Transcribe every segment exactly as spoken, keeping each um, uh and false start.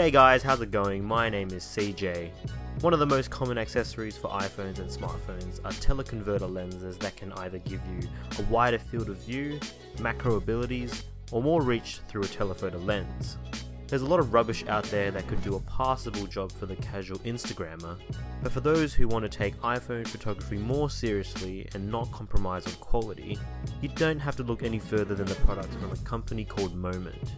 G'day guys, how's it going? My name is C J. One of the most common accessories for iPhones and smartphones are teleconverter lenses that can either give you a wider field of view, macro abilities, or more reach through a telephoto lens. There's a lot of rubbish out there that could do a passable job for the casual Instagrammer, but for those who want to take iPhone photography more seriously and not compromise on quality, you don't have to look any further than the product from a company called Moment.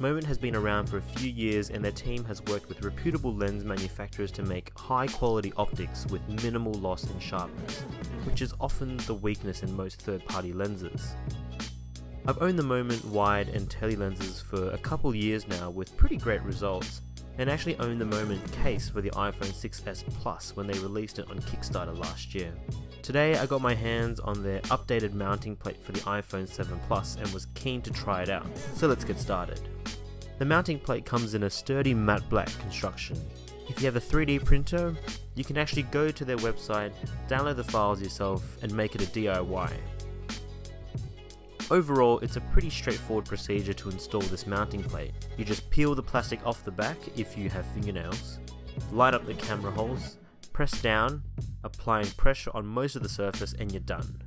Moment has been around for a few years and their team has worked with reputable lens manufacturers to make high quality optics with minimal loss in sharpness, which is often the weakness in most third party lenses. I've owned the Moment wide and tele lenses for a couple years now with pretty great results, and actually owned the Moment case for the iPhone six S Plus when they released it on Kickstarter last year. Today I got my hands on their updated mounting plate for the iPhone seven Plus and was keen to try it out, so let's get started. The mounting plate comes in a sturdy matte black construction. If you have a three D printer, you can actually go to their website, download the files yourself and make it a D I Y. Overall, it's a pretty straightforward procedure to install this mounting plate. You just peel the plastic off the back if you have fingernails, light up the camera holes, press down, applying pressure on most of the surface and you're done.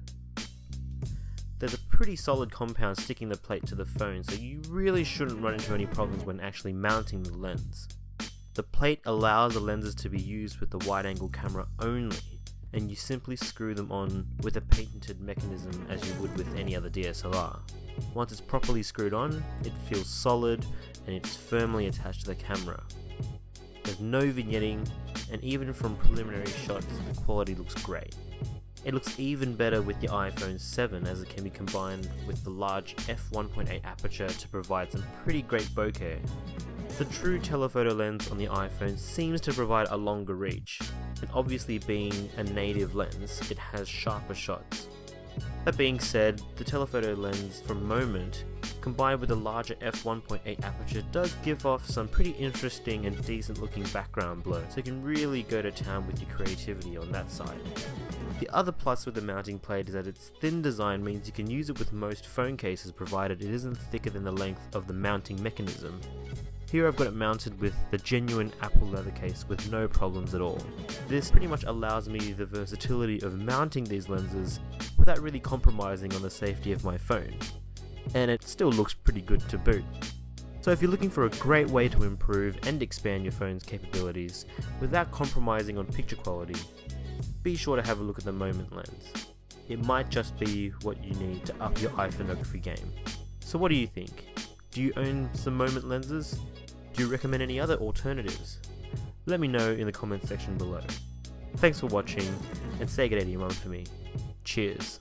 There's a pretty solid compound sticking the plate to the phone, so you really shouldn't run into any problems when actually mounting the lens. The plate allows the lenses to be used with the wide-angle camera only, and you simply screw them on with a patented mechanism as you would with any other D S L R. Once it's properly screwed on, it feels solid and it's firmly attached to the camera. There's no vignetting, and even from preliminary shots, the quality looks great. It looks even better with the iPhone seven as it can be combined with the large f one point eight aperture to provide some pretty great bokeh. The true telephoto lens on the iPhone seems to provide a longer reach, and obviously being a native lens, it has sharper shots. That being said, the telephoto lens from Moment combined with the larger f one point eight aperture does give off some pretty interesting and decent looking background blur, so you can really go to town with your creativity on that side. The other plus with the mounting plate is that its thin design means you can use it with most phone cases provided it isn't thicker than the length of the mounting mechanism. Here I've got it mounted with the genuine Apple leather case with no problems at all. This pretty much allows me the versatility of mounting these lenses without really compromising on the safety of my phone. And it still looks pretty good to boot. So if you're looking for a great way to improve and expand your phone's capabilities without compromising on picture quality, be sure to have a look at the Moment lens. It might just be what you need to up your iPhonography game. So what do you think? Do you own some Moment lenses? Do you recommend any other alternatives? Let me know in the comments section below. Thanks for watching and say good day to your mum for me. Cheers.